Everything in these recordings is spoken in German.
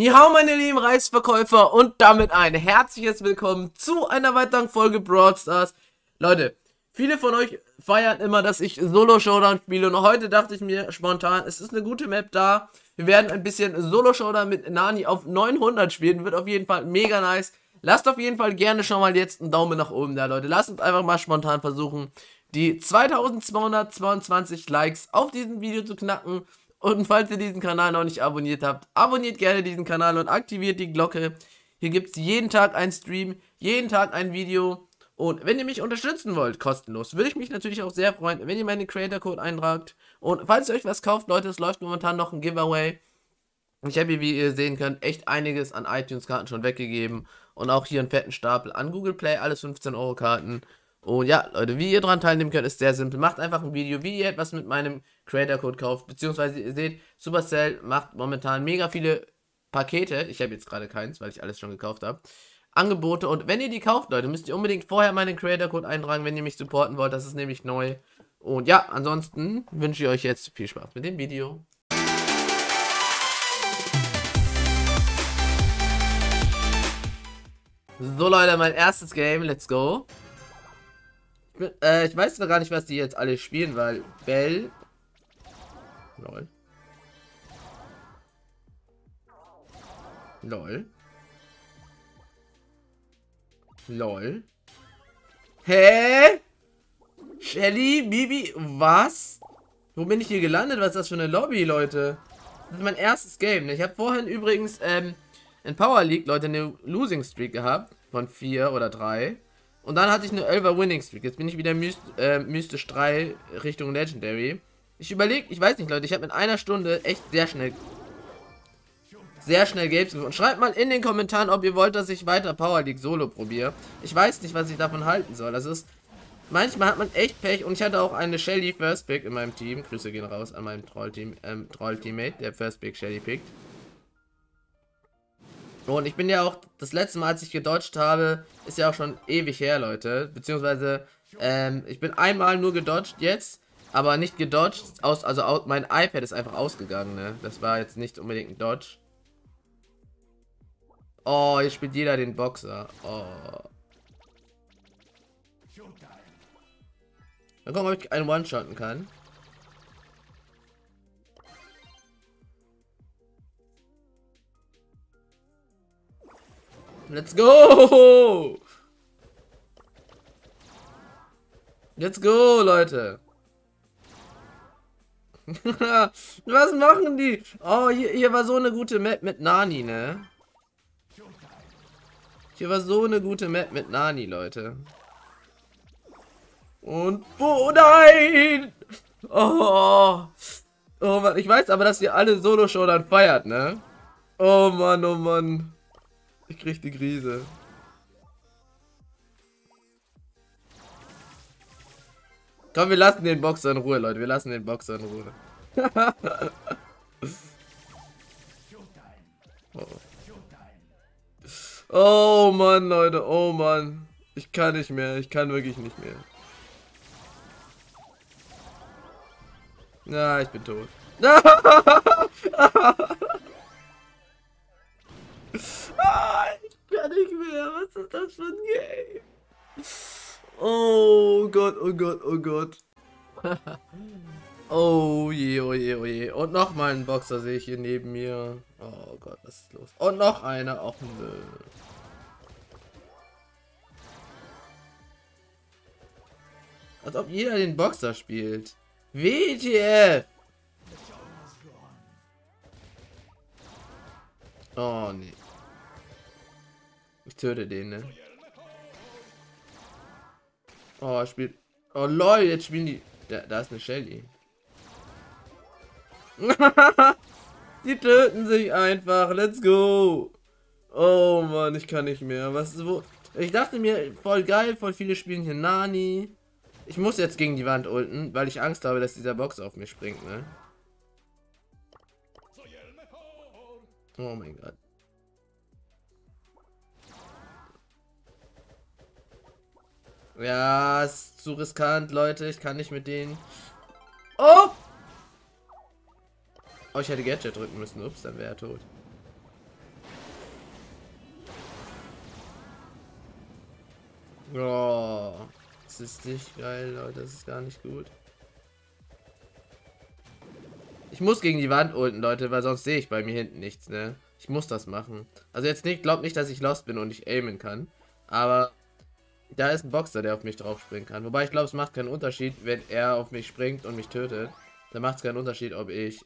Ni hao, meine lieben Reisverkäufer, und damit ein herzliches Willkommen zu einer weiteren Folge Broadstars. Leute, viele von euch feiern immer, dass ich Solo-Showdown spiele, und heute dachte ich mir spontan, es ist eine gute Map da. Wir werden ein bisschen Solo-Showdown mit Nani auf 900 spielen, wird auf jeden Fall mega nice. Lasst auf jeden Fall gerne schon mal jetzt einen Daumen nach oben da, Leute. Lasst uns einfach mal spontan versuchen, die 2222 Likes auf diesem Video zu knacken. Und falls ihr diesen Kanal noch nicht abonniert habt, abonniert gerne diesen Kanal und aktiviert die Glocke. Hier gibt es jeden Tag einen Stream, jeden Tag ein Video. Und wenn ihr mich unterstützen wollt, kostenlos, würde ich mich natürlich auch sehr freuen, wenn ihr meinen Creator-Code eintragt. Und falls ihr euch was kauft, Leute, es läuft momentan noch ein Giveaway. Ich habe hier, wie ihr sehen könnt, echt einiges an iTunes-Karten schon weggegeben. Und auch hier einen fetten Stapel an Google Play, alles 15-Euro-Karten. Und ja, Leute, wie ihr daran teilnehmen könnt, ist sehr simpel. Macht einfach ein Video, wie ihr etwas mit meinem Creator-Code kauft. Beziehungsweise ihr seht, Supercell macht momentan mega viele Pakete. Ich habe jetzt gerade keins, weil ich alles schon gekauft habe. Angebote. Und wenn ihr die kauft, Leute, müsst ihr unbedingt vorher meinen Creator-Code eintragen, wenn ihr mich supporten wollt. Das ist nämlich neu. Und ja, ansonsten wünsche ich euch jetzt viel Spaß mit dem Video. So, Leute, mein erstes Game. Let's go. Ich weiß noch gar nicht, was die jetzt alle spielen, weil Bell. Lol. Lol. Lol. Hä? Shelly, Bibi, was? Wo bin ich hier gelandet? Was ist das für eine Lobby, Leute? Das ist mein erstes Game. Ich habe vorhin übrigens in Power League, Leute, eine Losing Streak gehabt. Von 4 oder 3. Und dann hatte ich eine 11er Winning Streak. Jetzt bin ich wieder mystisch 3 Richtung Legendary. Ich überlege, ich weiß nicht, Leute, ich habe in einer Stunde echt sehr schnell Games gefunden. Schreibt mal in den Kommentaren, ob ihr wollt, dass ich weiter Power League Solo probiere. Ich weiß nicht, was ich davon halten soll. Das ist, manchmal hat man echt Pech. Und ich hatte auch eine Shelly First Pick in meinem Team. Grüße gehen raus an meinem Troll-Teammate, der First Pick Shelly pickt. Und ich bin ja auch, das letzte Mal, als ich gedodged habe, ist ja auch schon ewig her, Leute. Beziehungsweise, ich bin einmal nur gedodged jetzt, aber nicht gedodged. Mein iPad ist einfach ausgegangen, ne? Das war jetzt nicht unbedingt ein Dodge. Oh, hier spielt jeder den Boxer. Oh. Mal gucken, ob ich einen One-Shotten kann. Let's go! Let's go, Leute! Was machen die? Oh, hier war so eine gute Map mit Nani, ne? Hier war so eine gute Map mit Nani, Leute. Und... Oh, nein! Oh! Oh, Mann, ich weiß aber, dass ihr alle Solo-Showdown feiert, ne? Oh, Mann, oh, Mann. Ich krieg die Krise. Komm, wir lassen den Boxer in Ruhe, Leute. Wir lassen den Boxer in Ruhe. Oh. Oh Mann, Leute. Oh Mann. Ich kann nicht mehr. Ich kann wirklich nicht mehr. Na, ich bin tot. Was ist das für ein Game? Oh Gott, oh Gott, oh Gott. Oh je, oh je, oh je. Und nochmal einen Boxer sehe ich hier neben mir. Oh Gott, was ist los? Und noch einer. Auch nö. Als ob jeder den Boxer spielt. WTF! Oh nee. Ich töte den, ne? Oh, spielt. Oh, lol, jetzt spielen die. Da ist eine Shelly. Die töten sich einfach. Let's go. Oh, Mann, ich kann nicht mehr. Was ist wo? Ich dachte mir, voll geil, voll viele spielen hier Nani. Ich muss jetzt gegen die Wand ulten, weil ich Angst habe, dass dieser Box auf mich springt, ne? Oh mein Gott. Ja, ist zu riskant, Leute. Ich kann nicht mit denen. Oh! Oh, ich hätte Gadget drücken müssen. Ups, dann wäre er tot. Oh, das ist nicht geil, Leute. Das ist gar nicht gut. Ich muss gegen die Wand unten, Leute, weil sonst sehe ich bei mir hinten nichts, ne? Ich muss das machen. Also jetzt nicht, glaubt nicht, dass ich lost bin und nicht aimen kann. Aber da ist ein Boxer, der auf mich drauf springen kann. Wobei ich glaube, es macht keinen Unterschied, wenn er auf mich springt und mich tötet. Dann macht es keinen Unterschied, ob ich,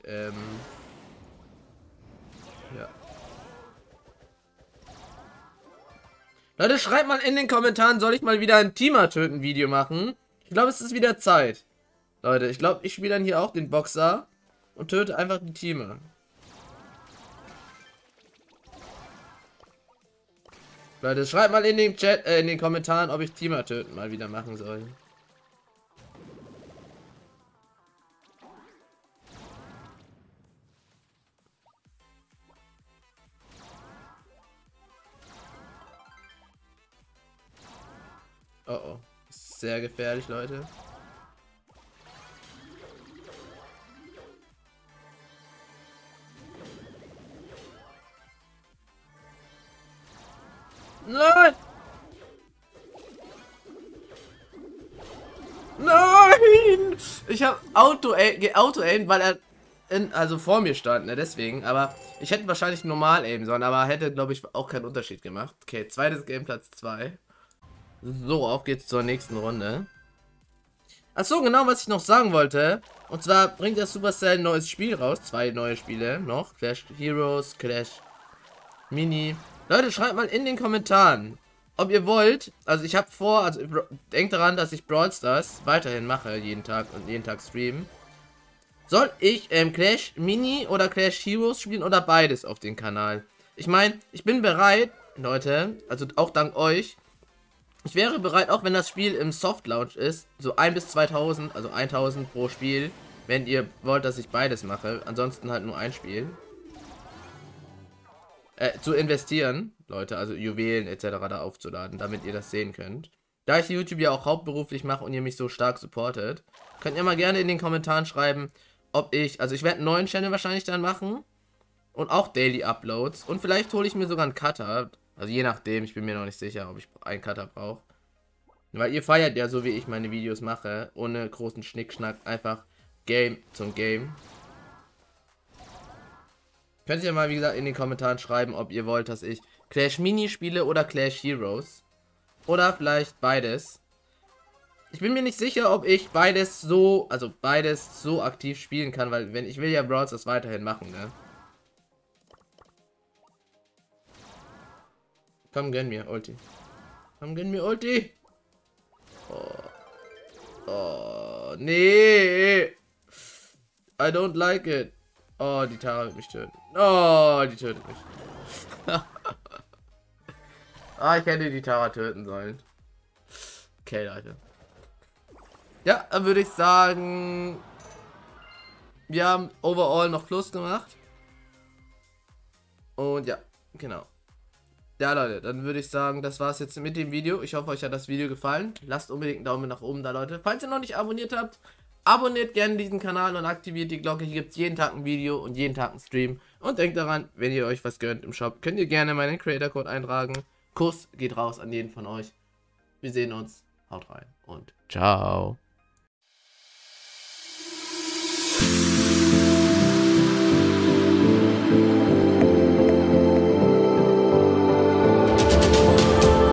ja. Leute, schreibt mal in den Kommentaren, soll ich mal wieder ein Teamer-Töten-Video machen? Ich glaube, es ist wieder Zeit. Leute, ich glaube, ich spiele dann hier auch den Boxer und töte einfach den Teamer. Leute, schreibt mal in den Chat, in den Kommentaren, ob ich Teamer töten mal wieder machen soll. Oh oh, sehr gefährlich, Leute. Nein! Nein! Ich habe geauto-aimt, weil er also vor mir stand, ne, deswegen. Aber ich hätte wahrscheinlich normal aimen sollen, aber hätte, glaube ich, auch keinen Unterschied gemacht. Okay, zweites Game, Platz 2. So, auf geht's zur nächsten Runde. Achso, genau, was ich noch sagen wollte. Und zwar bringt das Supercell ein neues Spiel raus. 2 neue Spiele noch. Clash Heroes, Clash Mini. Leute, schreibt mal in den Kommentaren, ob ihr wollt. Also ich habe vor, also denkt daran, dass ich Brawl Stars weiterhin mache, jeden Tag und jeden Tag streamen. Soll ich Clash Mini oder Clash Heroes spielen oder beides auf den Kanal? Ich meine, ich bin bereit, Leute, also auch dank euch. Ich wäre bereit, auch wenn das Spiel im Soft Launch ist, so 1.000 bis 2.000, also 1.000 pro Spiel, wenn ihr wollt, dass ich beides mache. Ansonsten halt nur ein Spiel. Zu investieren, Leute, also Juwelen etc. da aufzuladen, damit ihr das sehen könnt. Da ich YouTube ja auch hauptberuflich mache und ihr mich so stark supportet, könnt ihr mal gerne in den Kommentaren schreiben, ob ich, also ich werde einen neuen Channel wahrscheinlich dann machen und auch Daily Uploads und vielleicht hole ich mir sogar einen Cutter. Also je nachdem, ich bin mir noch nicht sicher, ob ich einen Cutter brauche. Weil ihr feiert ja so, wie ich meine Videos mache, ohne großen Schnickschnack, einfach Game zum Game. Könnt ihr mal, wie gesagt, in den Kommentaren schreiben, ob ihr wollt, dass ich Clash Mini spiele oder Clash Heroes. Oder vielleicht beides. Ich bin mir nicht sicher, ob ich beides so, also beides so aktiv spielen kann, weil wenn ich will ja Brawl Stars weiterhin machen, ne? Komm, gönn mir, Ulti. Komm, gönn mir, Ulti. Oh. Oh, nee. I don't like it. Oh, die Tara wird mich töten. Oh, die tötet mich. Ah, ich hätte die Tara töten sollen. Okay, Leute. Ja, dann würde ich sagen, wir haben overall noch Plus gemacht. Und ja, genau. Ja, Leute, dann würde ich sagen, das war es jetzt mit dem Video. Ich hoffe, euch hat das Video gefallen. Lasst unbedingt einen Daumen nach oben da, Leute. Falls ihr noch nicht abonniert habt, abonniert gerne diesen Kanal und aktiviert die Glocke. Hier gibt es jeden Tag ein Video und jeden Tag einen Stream. Und denkt daran, wenn ihr euch was gönnt im Shop, könnt ihr gerne meinen Creator-Code eintragen. Kuss geht raus an jeden von euch. Wir sehen uns. Haut rein und ciao.